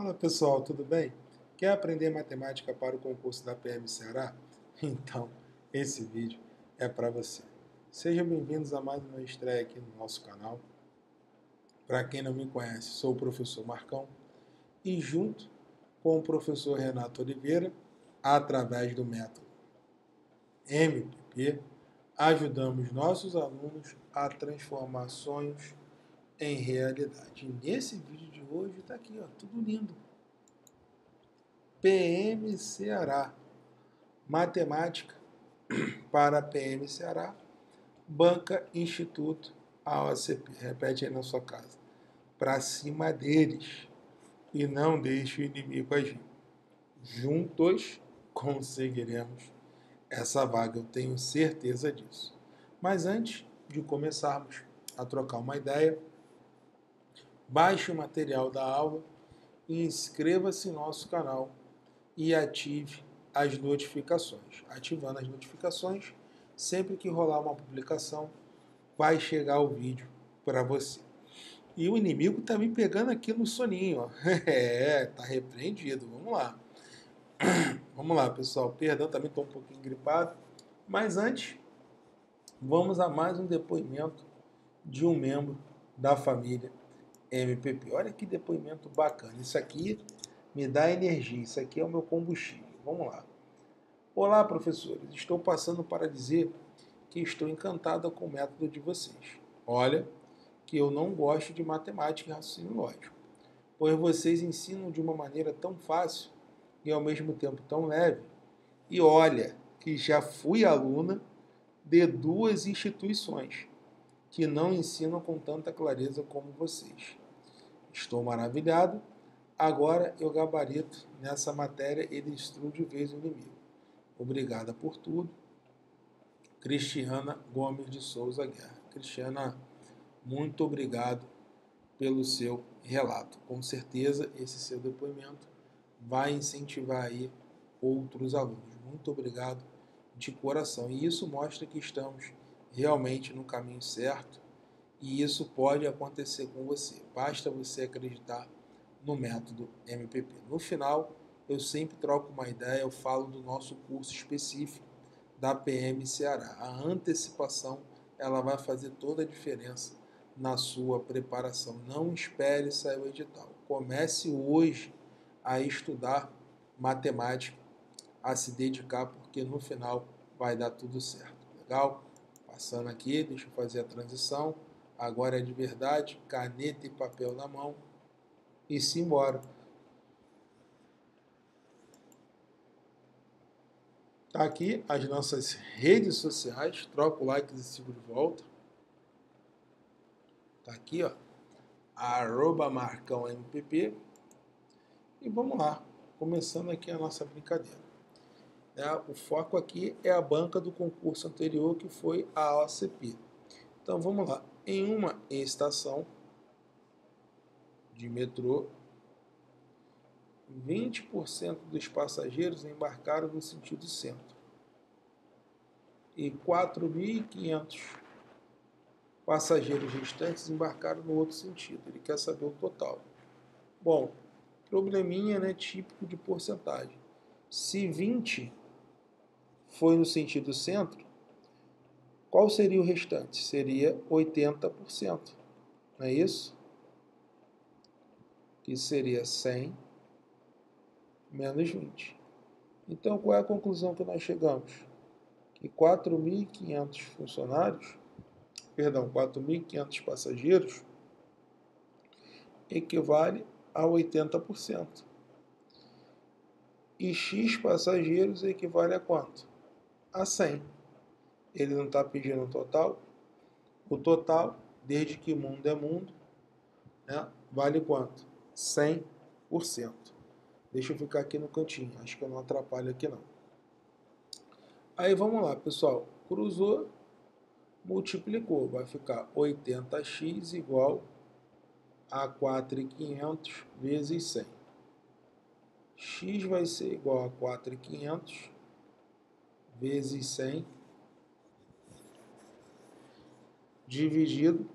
Fala pessoal, tudo bem? Quer aprender matemática para o concurso da PM Ceará? Então, esse vídeo é para você. Sejam bem-vindos a mais uma estreia aqui no nosso canal. Para quem não me conhece, sou o professor Marcão e junto com o professor Renato Oliveira, através do método MPP, ajudamos nossos alunos a transformar sonhos em realidade. E nesse vídeo de hoje está aqui, ó, tudo lindo. PM Ceará, Matemática para PM Ceará, banca Instituto AOCP. Repete aí na sua casa. Para cima deles e não deixe o inimigo agir. Juntos conseguiremos essa vaga, eu tenho certeza disso. Mas antes de começarmos a trocar uma ideia, baixe o material da aula e inscreva-se em nosso canal e ative as notificações. Ativando as notificações, sempre que rolar uma publicação, vai chegar o vídeo para você. E o inimigo está me pegando aqui no soninho, ó. É, tá repreendido, vamos lá. Vamos lá, pessoal. Perdão, também estou um pouquinho gripado. Mas antes, vamos a mais um depoimento de um membro da família MPP. Olha que depoimento bacana. Isso aqui me dá energia. Isso aqui é o meu combustível. Vamos lá. Olá, professores. Estou passando para dizer que estou encantada com o método de vocês. Olha que eu não gosto de matemática e raciocínio lógico, pois vocês ensinam de uma maneira tão fácil e ao mesmo tempo tão leve. E olha que já fui aluna de duas instituições que não ensinam com tanta clareza como vocês. Estou maravilhado. Agora eu gabarito nessa matéria e destruo de vez o inimigo. Obrigada por tudo. Cristiana Gomes de Souza Guerra. Cristiana, muito obrigado pelo seu relato. Com certeza esse seu depoimento vai incentivar aí outros alunos. Muito obrigado de coração. E isso mostra que estamos realmente no caminho certo e isso pode acontecer com você. Basta você acreditar no método MPP. No final, eu sempre troco uma ideia, eu falo do nosso curso específico da PM Ceará. A antecipação, ela vai fazer toda a diferença na sua preparação. Não espere sair o edital. Comece hoje a estudar matemática, a se dedicar, porque no final vai dar tudo certo. Legal? Passando aqui, deixa eu fazer a transição. Agora é de verdade, caneta e papel na mão e simbora. Tá aqui as nossas redes sociais. Troca o like e sigo de volta. Tá aqui, ó. @MarcãoMPP. E vamos lá, começando aqui a nossa brincadeira. O foco aqui é a banca do concurso anterior, que foi a AOCP. Então vamos lá, em uma estação de metrô, 20% dos passageiros embarcaram no sentido centro e 4.500 passageiros restantes embarcaram no outro sentido. Ele quer saber o total. Bom, probleminha, né, típico de porcentagem. Se 20 foi no sentido centro, qual seria o restante? Seria 80%, não é isso? Que seria 100 menos 20. Então, qual é a conclusão que nós chegamos? Que 4.500 funcionários, perdão, 4.500 passageiros equivale a 80%. E x passageiros equivale a quanto? A 100. Ele não está pedindo o total? O total, desde que mundo é mundo, né, vale quanto? 100%. Deixa eu ficar aqui no cantinho, acho que eu não atrapalho aqui não. Aí vamos lá, pessoal. Cruzou, multiplicou, vai ficar 80x igual a 4.500 vezes 100. X vai ser igual a 4.500 vezes 100 dividido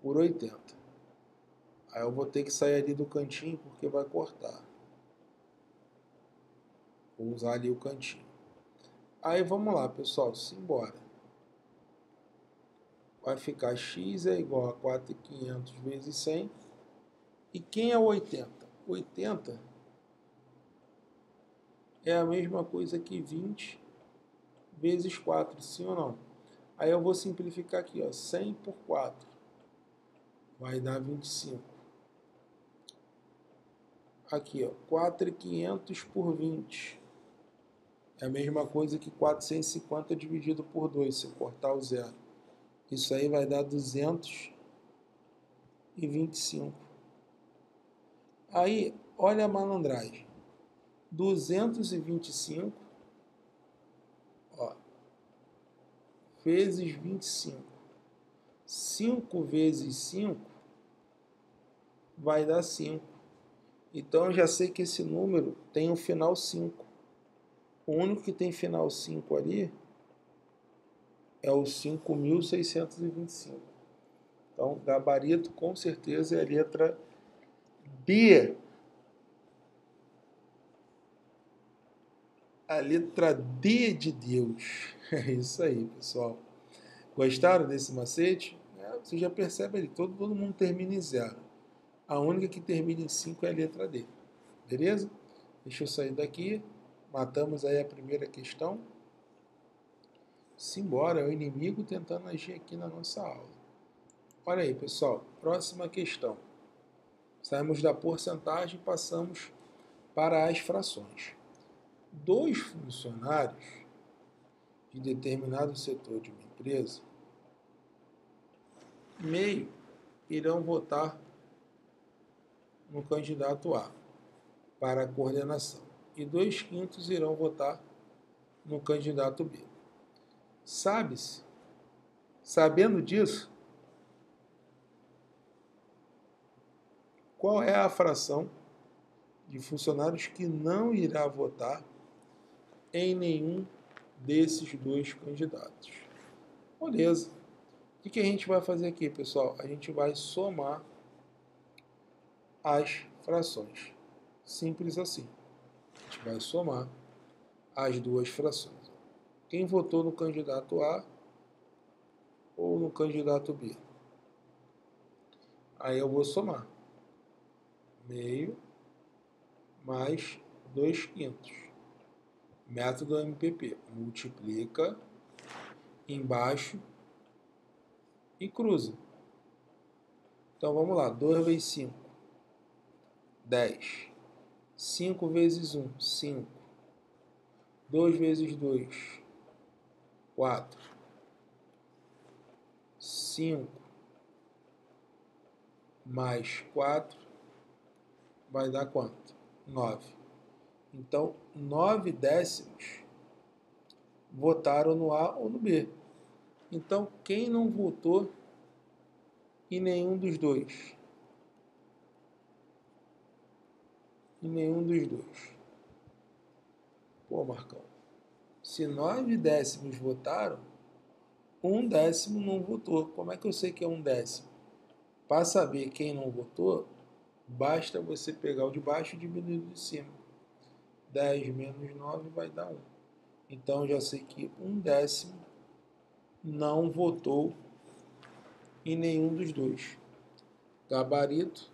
por 80. Aí eu vou ter que sair ali do cantinho porque vai cortar. Vou usar ali o cantinho. Aí vamos lá, pessoal, simbora. Vai ficar x é igual a 4.500 vezes 100. E quem é 80? 80 é a mesma coisa que 20 vezes 4, sim ou não? Aí eu vou simplificar aqui, ó, 100 por 4 vai dar 25. Aqui, ó, 4.500 por 20 é a mesma coisa que 450 dividido por 2, se eu cortar o zero. Isso aí vai dar 225. Aí, olha a malandragem. 225, ó, vezes 25. 5 vezes 5 vai dar 5. Então, eu já sei que esse número tem um final 5. O único que tem final 5 ali é o 5.625. Então, gabarito com certeza é a letra B. A letra D de Deus. É isso aí, pessoal. Gostaram desse macete? Você já percebe ali, todo mundo termina em zero. A única que termina em 5 é a letra D. Beleza? Deixa eu sair daqui. Matamos aí a primeira questão. Simbora, é o inimigo tentando agir aqui na nossa aula. Olha aí, pessoal. Próxima questão. Saímos da porcentagem e passamos para as frações. 2 funcionários de determinado setor de uma empresa, meio, irão votar no candidato A para a coordenação e 2/5 irão votar no candidato B. Sabendo disso, qual é a fração de funcionários que não irá votar em nenhum desses 2 candidatos? Beleza. O que a gente vai fazer aqui, pessoal? A gente vai somar as frações. Simples assim. A gente vai somar as 2 frações. Quem votou no candidato A ou no candidato B? Aí eu vou somar. Meio mais 2/5. Método MPP. Multiplica, embaixo e cruza. Então vamos lá. 2 vezes 5, 10. 5 vezes 1, 5. 2 vezes 2, 4. 5 mais 4 vai dar quanto? 9. Então, 9/10 votaram no A ou no B. Então, quem não votou em nenhum dos 2? Em nenhum dos 2. Pô, Marcão, se 9/10 votaram, 1/10 não votou. Como é que eu sei que é 1/10? Para saber quem não votou, basta você pegar o de baixo e diminuir o de cima. 10 menos 9 vai dar 1. Então, já sei que 1/10 não votou em nenhum dos 2. Gabarito,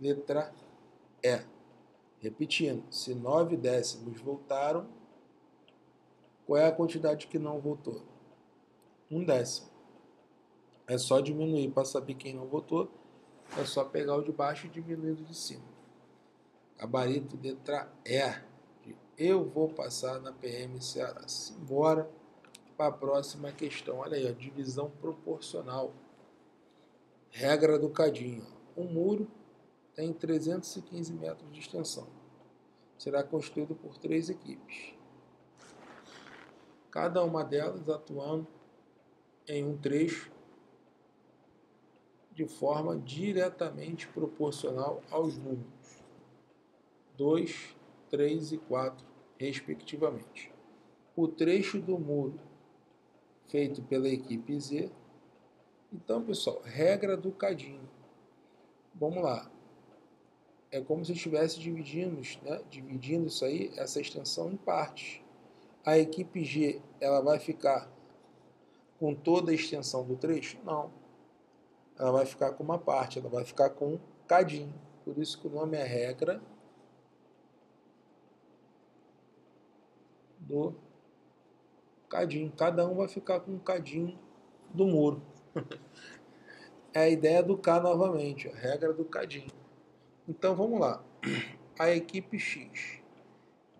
letra E. Repetindo, se 9/10 votaram, qual é a quantidade que não votou? 1/10. É só diminuir para saber quem não votou. É só pegar o de baixo e diminuir o de cima. Gabarito letra E. Eu vou passar na PM Ceará. Simbora para a próxima questão. Olha aí, ó, divisão proporcional. Regra do cadinho. Um muro tem 315 metros de extensão. Será construído por 3 equipes. Cada uma delas atuando em um trecho de forma diretamente proporcional aos números 2, 3 e 4, respectivamente. O trecho do muro feito pela equipe Z Então, pessoal, regra do cadinho. Vamos lá. É como se estivesse dividindo, né? Dividindo isso aí, essa extensão em partes. A equipe G, ela vai ficar com toda a extensão do trecho? Não. Ela vai ficar com uma parte, ela vai ficar com um cadinho. Por isso que o nome é regra do cadinho. Cada um vai ficar com um cadinho do muro. É a ideia do K novamente, a regra do cadinho. Então vamos lá. A equipe X.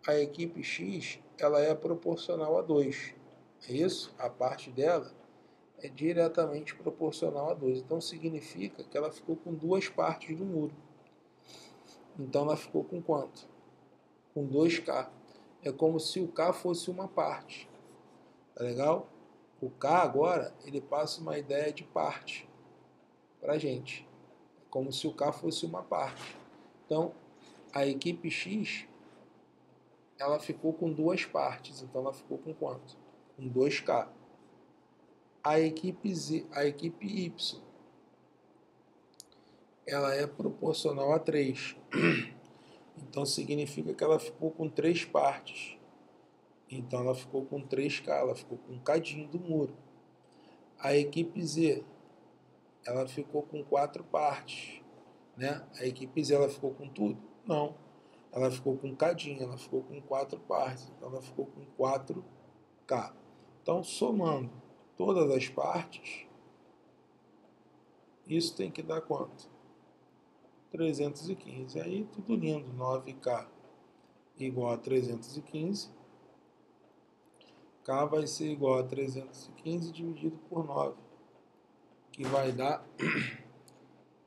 A equipe X, ela é proporcional a 2. É isso? A parte dela é diretamente proporcional a 2. Então significa que ela ficou com duas partes do muro. Então ela ficou com quanto? Com 2K. É como se o K fosse uma parte. Tá legal? O K agora, ele passa uma ideia de parte para a gente. É como se o K fosse uma parte. Então, a equipe X, ela ficou com duas partes. Então, ela ficou com quanto? Com 2K. A equipe Z, a equipe Y, ela é proporcional a 3. Então, significa que ela ficou com 3 partes. Então ela ficou com 3K, ela ficou com um cadinho do muro. A equipe Z, ela ficou com 4 partes, né? A equipe Z, ela ficou com tudo? Não. Ela ficou com um cadinho, ela ficou com 4 partes, então ela ficou com 4K. Então, somando todas as partes, isso tem que dar quanto? 315. Aí tudo lindo, 9K igual a 315. K vai ser igual a 315 dividido por 9, que vai dar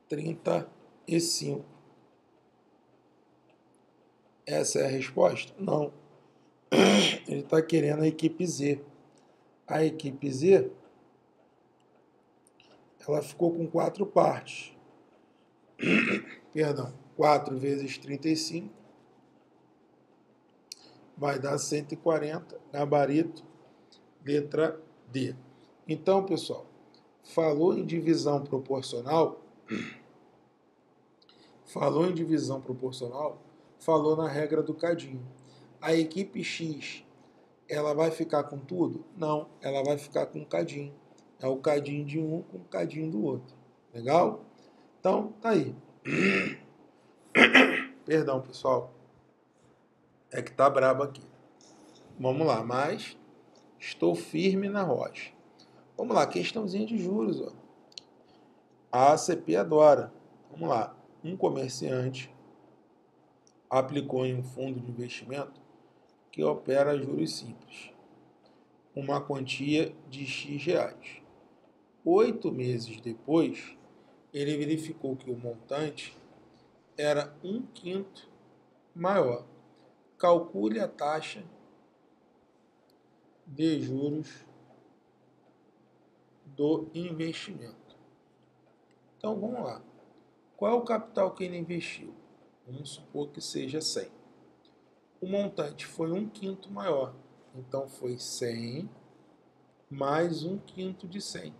35. Essa é a resposta? Não. Ele está querendo a equipe Z. A equipe Z, ela ficou com 4 partes. Perdão, 4 vezes 35 vai dar 140, gabarito. Letra D. Então, pessoal, falou em divisão proporcional, falou na regra do cadinho. A equipe X, ela vai ficar com tudo? Não, ela vai ficar com um cadinho. É o cadinho de um com o cadinho do outro. Legal? Então, tá aí. Perdão, pessoal. É que tá brabo aqui. Vamos lá, mas... estou firme na rocha. Vamos lá, questãozinha de juros. Ó. A AOCP adora. Vamos lá. Um comerciante aplicou em um fundo de investimento que opera juros simples uma quantia de X reais. 8 meses depois, ele verificou que o montante era 1/5 maior. Calcule a taxa de juros do investimento. Então, vamos lá. Qual é o capital que ele investiu? Vamos supor que seja 100. O montante foi 1/5 maior. Então, foi 100 mais 1/5 de 100.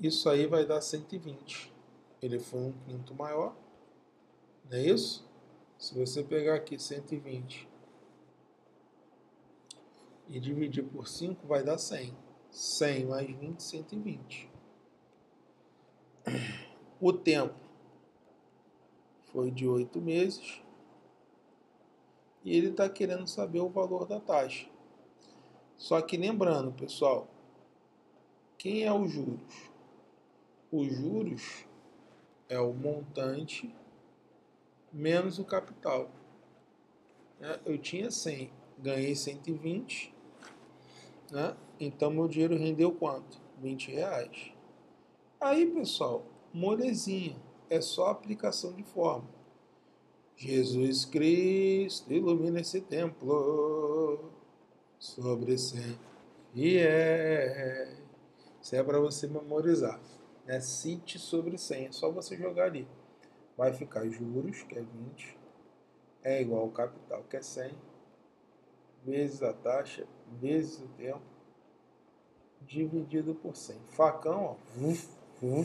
Isso aí vai dar 120. Ele foi 1/5 maior. Não é isso? Se você pegar aqui 120... e dividir por 5 vai dar 100. 100 mais 20, 120. O tempo foi de 8 meses. E ele está querendo saber o valor da taxa. Só que lembrando, pessoal, quem é o juros? O juros é o montante menos o capital. Eu tinha 100, ganhei 120. Né? Então, meu dinheiro rendeu quanto? 20 reais. Aí, pessoal, molezinha. É só aplicação de fórmula. Jesus Cristo ilumina esse templo sobre 100 fiéis. Isso é para você memorizar. Né? Cite sobre 100. É só você jogar ali. Vai ficar juros, que é 20. É igual ao capital, que é 100. Vezes a taxa, vezes o tempo, dividido por 100. Facão, ó,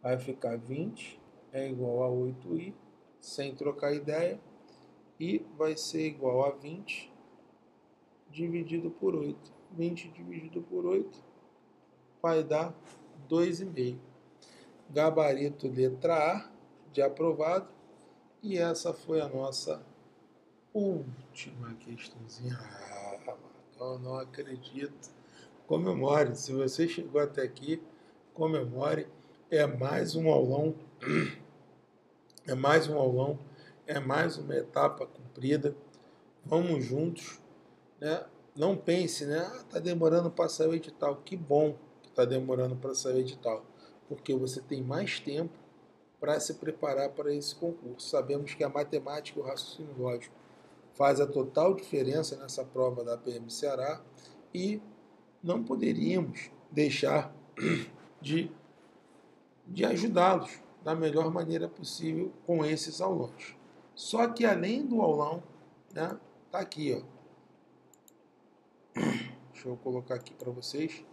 vai ficar 20, é igual a 8i, sem trocar ideia, e vai ser igual a 20 dividido por 8. 20 dividido por 8 vai dar 2,5. Gabarito letra A de aprovado. E essa foi a nossa última questãozinha. Ah, eu não acredito. Comemore. Se você chegou até aqui, comemore. É mais um aulão. É mais um aulão. É mais uma etapa cumprida. Vamos juntos, né? Não pense, né? Ah, tá demorando para sair o edital. Que bom que tá demorando para sair o edital, porque você tem mais tempo para se preparar para esse concurso. Sabemos que a matemática e o raciocínio lógico faz a total diferença nessa prova da PM Ceará e não poderíamos deixar de ajudá-los da melhor maneira possível com esses aulões. Só que além do aulão, né, tá aqui, ó. Deixa eu colocar aqui para vocês.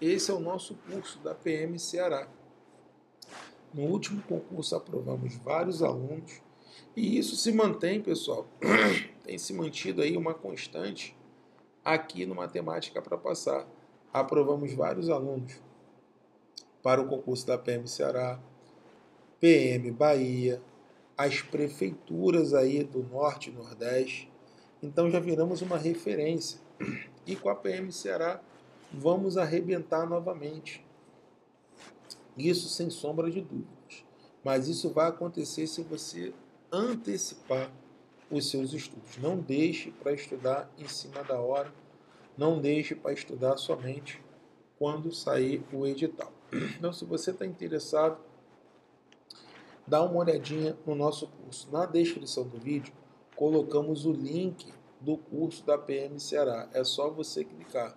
Esse é o nosso curso da PM Ceará. No último concurso aprovamos vários alunos e isso se mantém, pessoal. Tem se mantido aí uma constante aqui no Matemática para Passar. Aprovamos vários alunos para o concurso da PM Ceará, PM Bahia, as prefeituras aí do Norte e Nordeste. Então já viramos uma referência. E com a PM Ceará vamos arrebentar novamente. Isso sem sombra de dúvidas. Mas isso vai acontecer se você antecipar os seus estudos. Não deixe para estudar em cima da hora. Não deixe para estudar somente quando sair o edital. Então, se você está interessado, dá uma olhadinha no nosso curso. Na descrição do vídeo, colocamos o link do curso da PM Ceará. É só você clicar.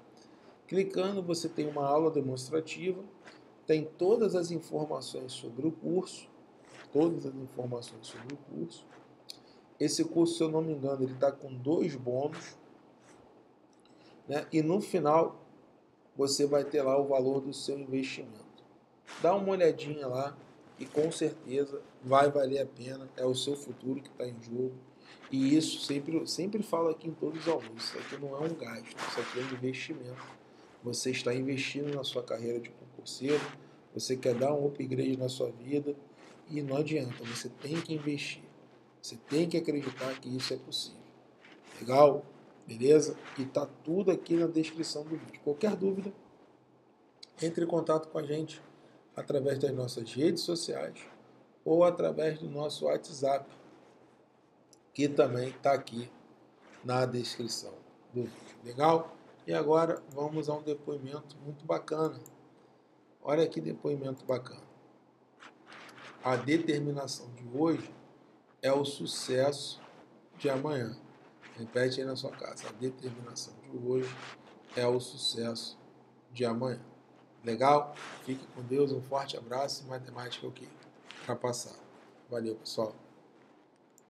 Clicando, você tem uma aula demonstrativa. Tem todas as informações sobre o curso, todas as informações sobre o curso. Esse curso, se eu não me engano, ele está com 2 bônus, né? E no final você vai ter lá o valor do seu investimento. Dá uma olhadinha lá e com certeza vai valer a pena. É o seu futuro que está em jogo. E isso sempre falo aqui em todos os alunos. Isso aqui não é um gasto, isso aqui é um investimento. Você está investindo na sua carreira de concurseiro, você quer dar um upgrade na sua vida e não adianta, você tem que investir. Você tem que acreditar que isso é possível. Legal? Beleza? E tá tudo aqui na descrição do vídeo. Qualquer dúvida, entre em contato com a gente através das nossas redes sociais ou através do nosso WhatsApp, que também está aqui na descrição do vídeo. Legal? E agora vamos a um depoimento muito bacana. Olha que depoimento bacana. A determinação de hoje é o sucesso de amanhã. Repete aí na sua casa. A determinação de hoje é o sucesso de amanhã. Legal? Fique com Deus. Um forte abraço. Matemática é o quê? Para passar. Valeu, pessoal.